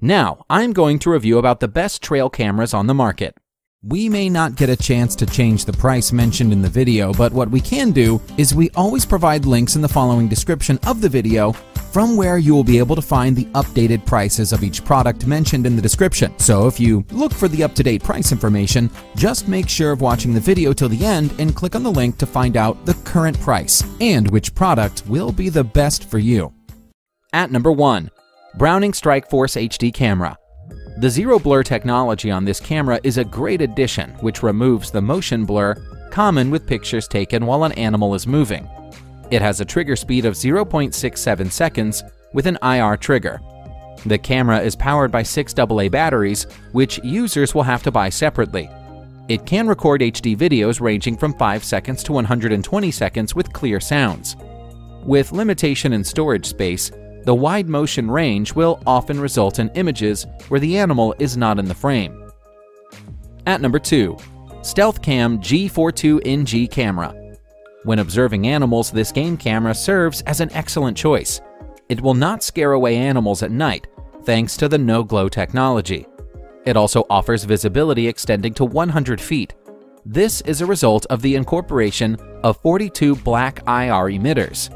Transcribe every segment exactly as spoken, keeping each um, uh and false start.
Now, I'm going to review about the best trail cameras on the market. We may not get a chance to change the price mentioned in the video, but what we can do is we always provide links in the following description of the video from where you will be able to find the updated prices of each product mentioned in the description. So if you look for the up-to-date price information, just make sure of watching the video till the end and click on the link to find out the current price and which product will be the best for you. At number one. Browning Strike Force H D camera. The Zero Blur technology on this camera is a great addition, which removes the motion blur common with pictures taken while an animal is moving. It has a trigger speed of zero point six seven seconds with an I R trigger. The camera is powered by six double A batteries, which users will have to buy separately. It can record H D videos ranging from five seconds to one hundred twenty seconds with clear sounds. With limitation in storage space, the wide motion range will often result in images where the animal is not in the frame. At number two, Stealth Cam G forty-two N G camera. When observing animals, this game camera serves as an excellent choice. It will not scare away animals at night, thanks to the no-glow technology. It also offers visibility extending to one hundred feet. This is a result of the incorporation of forty-two black I R emitters.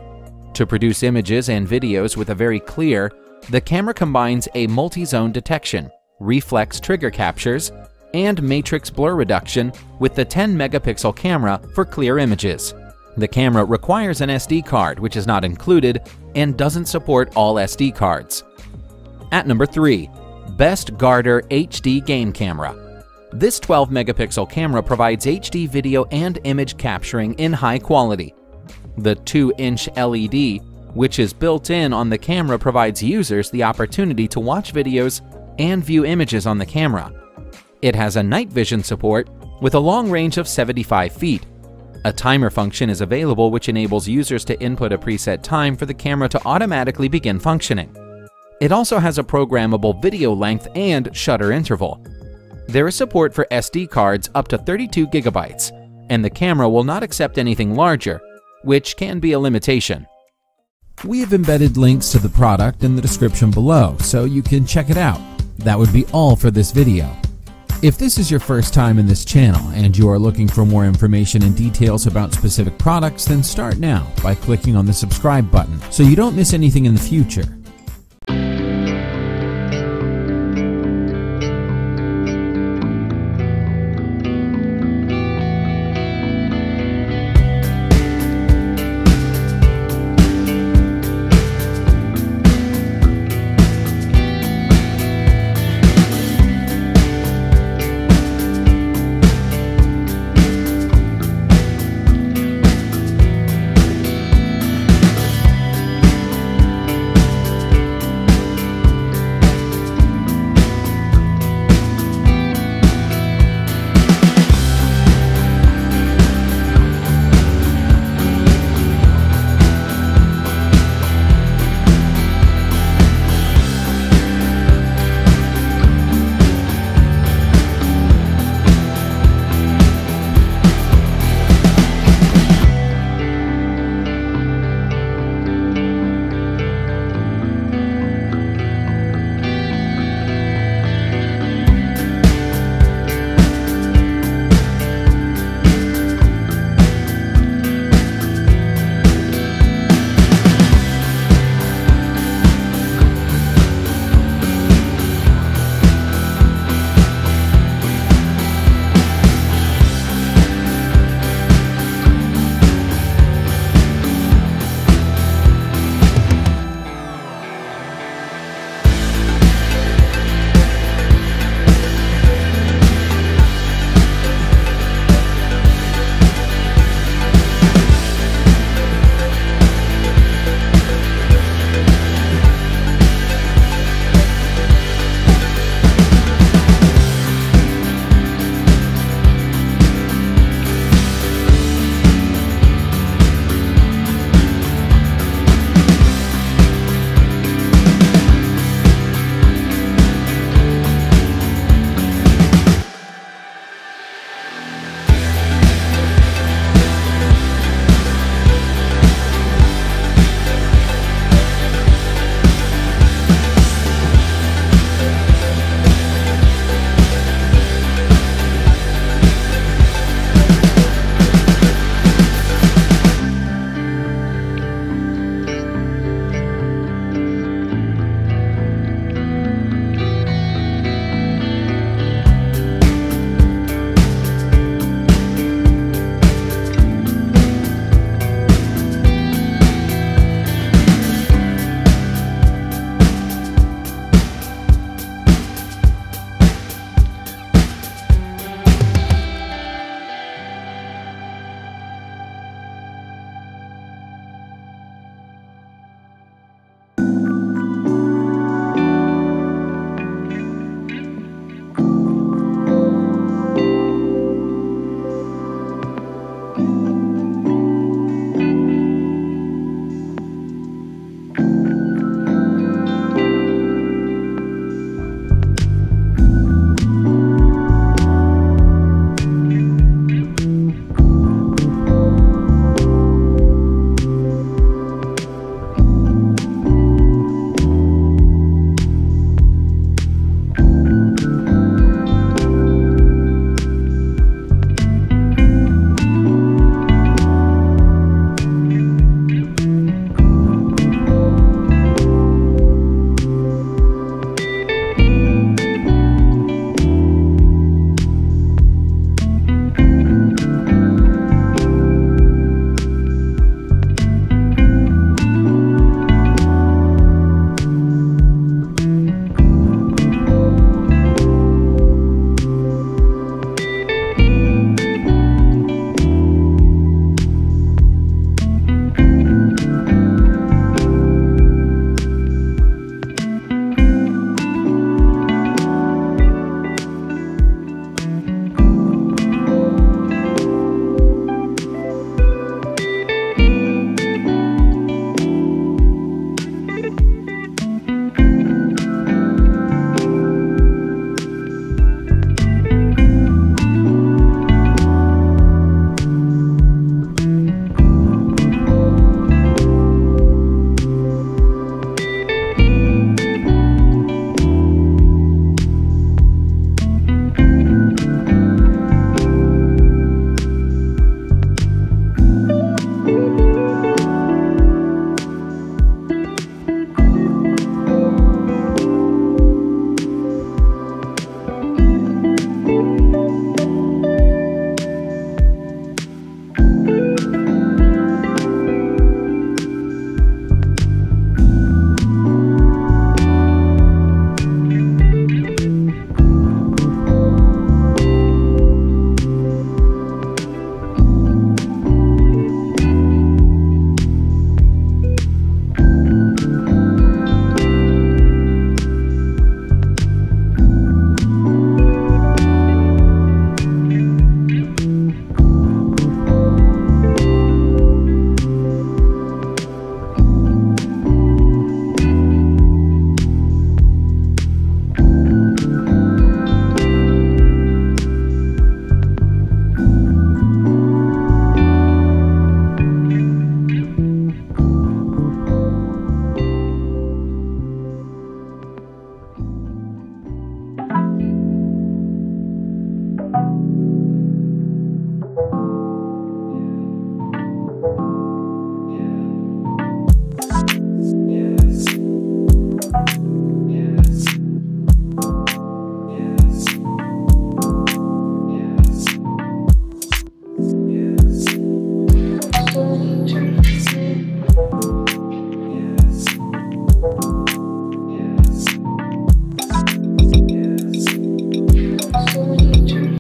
To produce images and videos with a very clear, the camera combines a multi-zone detection, reflex trigger captures, and matrix blur reduction with the ten megapixel camera for clear images. The camera requires an S D card, which is not included and doesn't support all S D cards. At number three, Bestguarder H D game camera. This twelve megapixel camera provides H D video and image capturing in high quality. The two inch L E D, which is built in on the camera, provides users the opportunity to watch videos and view images on the camera. It has a night vision support with a long range of seventy-five feet. A timer function is available, which enables users to input a preset time for the camera to automatically begin functioning. It also has a programmable video length and shutter interval. There is support for S D cards up to thirty-two gigabytes, and the camera will not accept anything larger, which can be a limitation. We have embedded links to the product in the description below, so you can check it out. That would be all for this video. If this is your first time in this channel and you are looking for more information and details about specific products, then start now by clicking on the subscribe button so you don't miss anything in the future.